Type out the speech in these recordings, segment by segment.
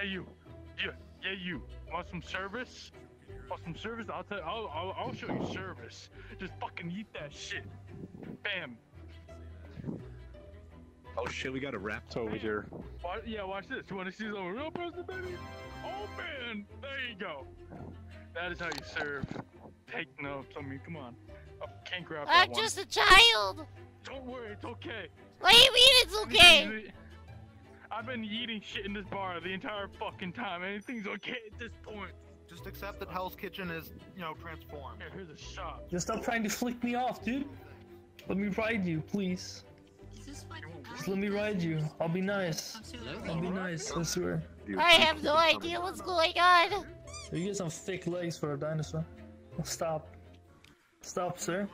Hey, you. Yeah, you. Want some service? Want some service? I'll tell you. I'll show you service. Just fucking eat that shit. Bam. Oh shit, we got a raptor over here. Watch, yeah, watch this. You want to see some real person, baby? Open. There you go. That is how you serve. Take notes on me. Come on. I can't grab that one. I'm just a child. Don't worry, it's okay. What do you mean it's okay? I've been eating shit in this bar the entire fucking time. Anything's okay at this point. Just accept that Hell's Kitchen is, you know, transformed. Here, here's a shot. Just stop trying to flick me off, dude. Let me ride you, please. Just let me ride you. I'll be nice. I'll be nice, I swear. I have no idea what's going on. You get some thick legs for a dinosaur. Stop. Stop, sir.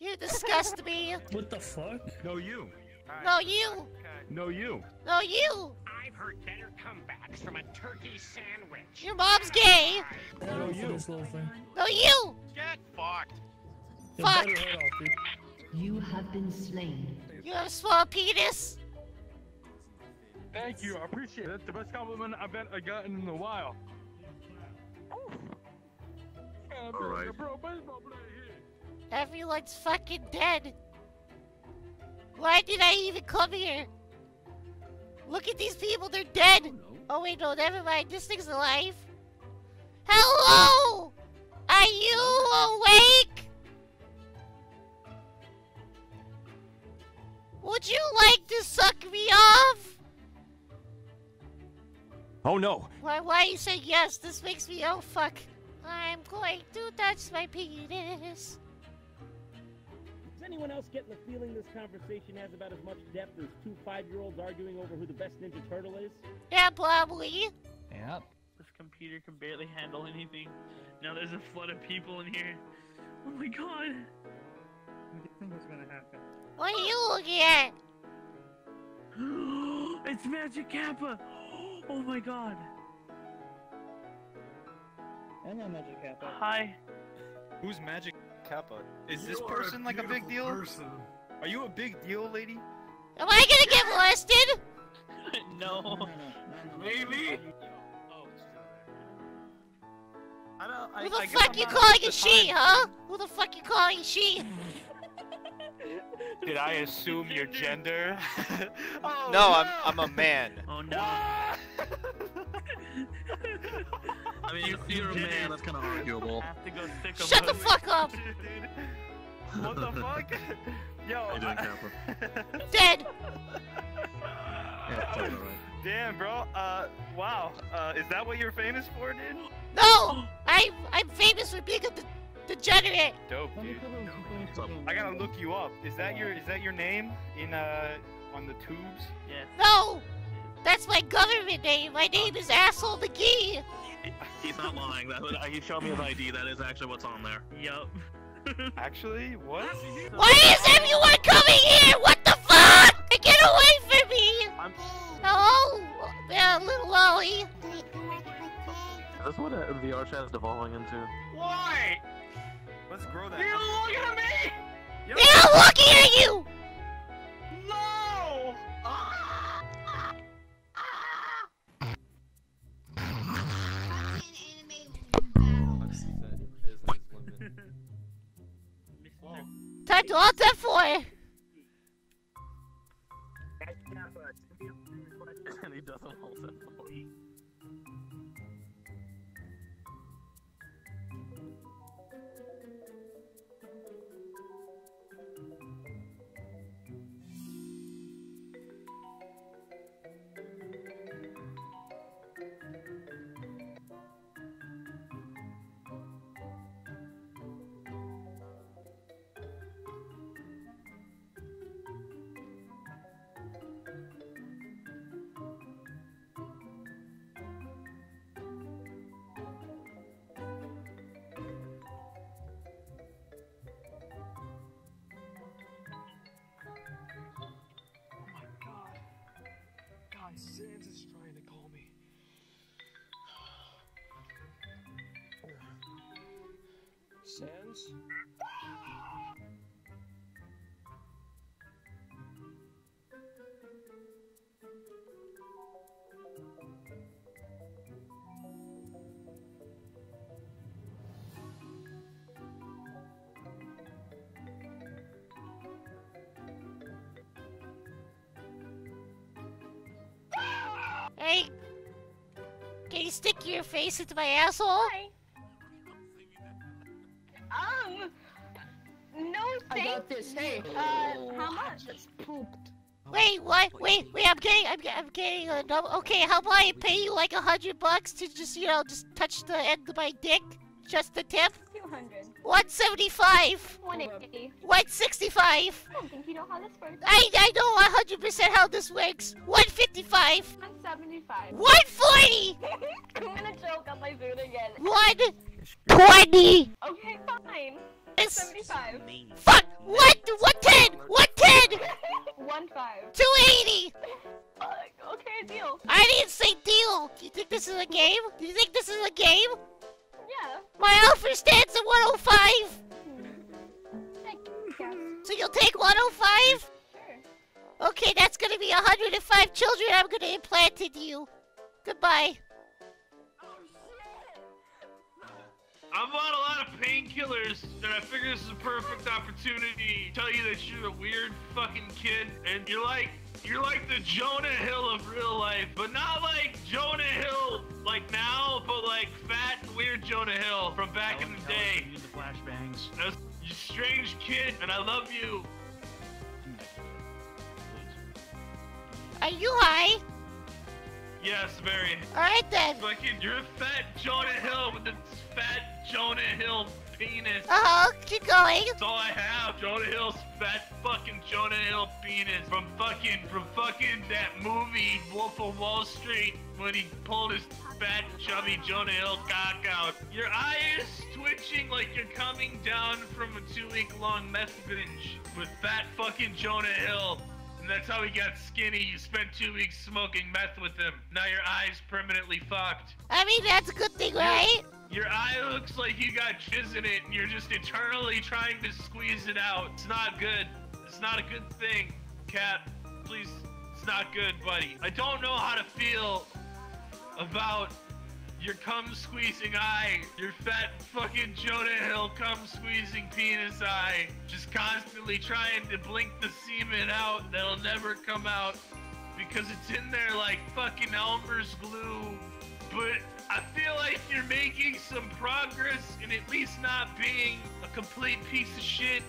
You disgust me. What the fuck? No, you. No, you. No, you. No, you. I've heard better comebacks from a turkey sandwich. Your mom's gay. No, you. No, you. Get fucked. Fuck. You have been slain. You have a small penis. Thank you, I appreciate it. That's the best compliment I've gotten in a while. Alright. Everyone's fucking dead. Why did I even come here? Look at these people, they're dead. Oh wait, no, never mind. This thing's alive. Hello! Are you awake? Would you like to suck me off? Oh no! Why you say yes? This makes me oh fuck. I'm going to touch my penis. Does anyone else get the feeling this conversation has about as much depth as 2 5-year-olds arguing over who the best Ninja Turtle is? Yeah, probably. Yeah. This computer can barely handle anything. Now there's a flood of people in here. Oh my god. What do you think is gonna happen? What are you looking at? It's Magickappa! Oh my god. I'm not Magickappa. Hi. Who's Magickappa? Is this person like a big deal? Person. Are you a big deal, lady? Am I gonna get molested? No. Maybe? Who the fuck you calling a she, huh? Who the fuck you calling a she? Did I assume your gender? Oh, no, I'm a man. Oh no. I mean, if you're a man, that's kind of arguable. Shut the fuck up! What the fuck? Yo, dead! Yeah, totally right. Damn, bro. Wow. Is that what you're famous for, dude? No! I'm famous for being a degenerate. Dope, dude. I gotta look you up. Is that your name in on the tubes? Yes. No, that's my government name. My name is Asshole McGee. He's not lying. He showed me his ID. That is actually what's on there. Yup. Actually, what? Why is everyone coming here? What the fuck? Get away from me! Oh, little Ollie. Is this what VR chat is devolving into? Why? Let's grow that. They're looking at me! They're looking at you! No! Time to alt F4! And he doesn't alt F4. My sins is trying to call me. Sins? Hey! Can you stick your face into my asshole? Hi. No thank you. I got this. Hey, how much? It's pooped. Wait, what? Wait, I'm getting a double. Okay, how about I pay you like $100 to just, you know, just touch the end of my dick? Just the tip? 200. 175. 180. 165. I don't think you know how this works. I know 100% how this works. 155. 175. 140. I'm gonna choke up my food again. 120. Okay, fine. 75. Fuck! What? 110! 110! 15. 280! Okay, deal. I didn't say deal! Do you think this is a game? Do you think this is a game? Yeah. My offer stands at 105! Yeah. So you'll take 105? Sure. Okay, that's gonna be 105 children I'm gonna implant in you. Goodbye. I'm on a lot of painkillers, and I figure this is a perfect opportunity to tell you that you're a weird fucking kid, and you're like the Jonah Hill of real life, but not like Jonah Hill like now, but like fat and weird Jonah Hill from back in the day. Use the flashbangs. You strange kid, and I love you. Are you high? Yes, very. Alright then. Fucking, you're a fat Jonah Hill with the fat Jonah Hill penis. Uh-huh, keep going. That's all I have. Jonah Hill's fat fucking Jonah Hill penis from fucking that movie, Wolf of Wall Street, when he pulled his fat, chubby Jonah Hill cock out. Your eye is twitching like you're coming down from a 2-week-long meth binge with fat fucking Jonah Hill. And that's how he got skinny. You spent 2 weeks smoking meth with him. Now your eye's permanently fucked. I mean, that's a good thing, right? Your eye looks like you got jizz in it and you're just eternally trying to squeeze it out. It's not good. It's not a good thing, Cap. Please, it's not good, buddy. I don't know how to feel about your cum-squeezing eye, your fat fucking Jonah Hill cum-squeezing penis eye, just constantly trying to blink the semen out that'll never come out because it's in there like fucking Elmer's glue. But I feel like you're making some progress in at least not being a complete piece of shit,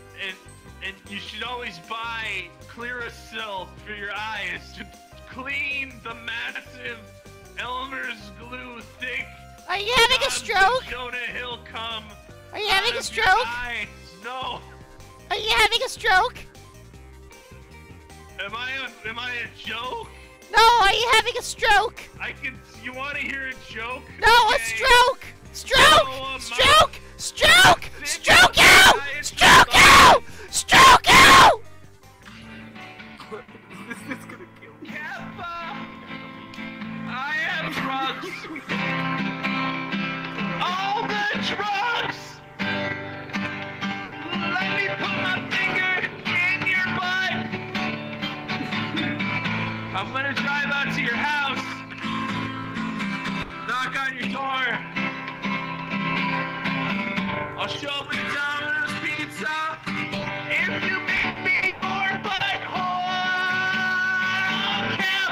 and you should always buy Clearasil for your eyes to clean the massive Elmer's glue thick. Are you having a stroke? Jonah Hill cum. Are you having a stroke? No. Are you having a stroke? Am I a joke? No, are you having a stroke? You want to hear a joke? No, okay. A stroke. Stroke. No, stroke. Stroke. Stroke out. Stroke out. Stroke out. This is gonna kill me. Kappa. I have drugs! All the drugs! Let me put my finger in your butt! I'm gonna drive out to your house! Knock on your door! I'll show up with Domino's Pizza! If you make me more butthole! Kappa!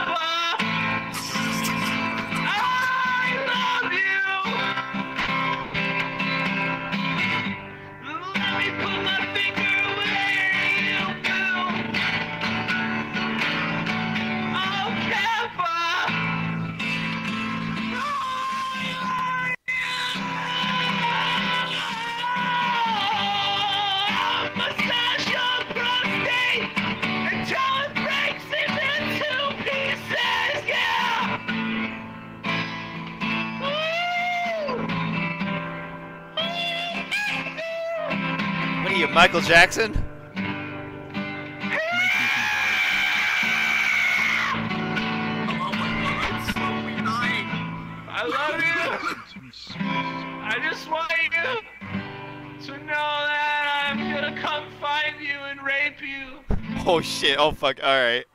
Michael Jackson? I love you. I just want you to know that I'm gonna come find you and rape you. Oh shit, oh fuck, alright.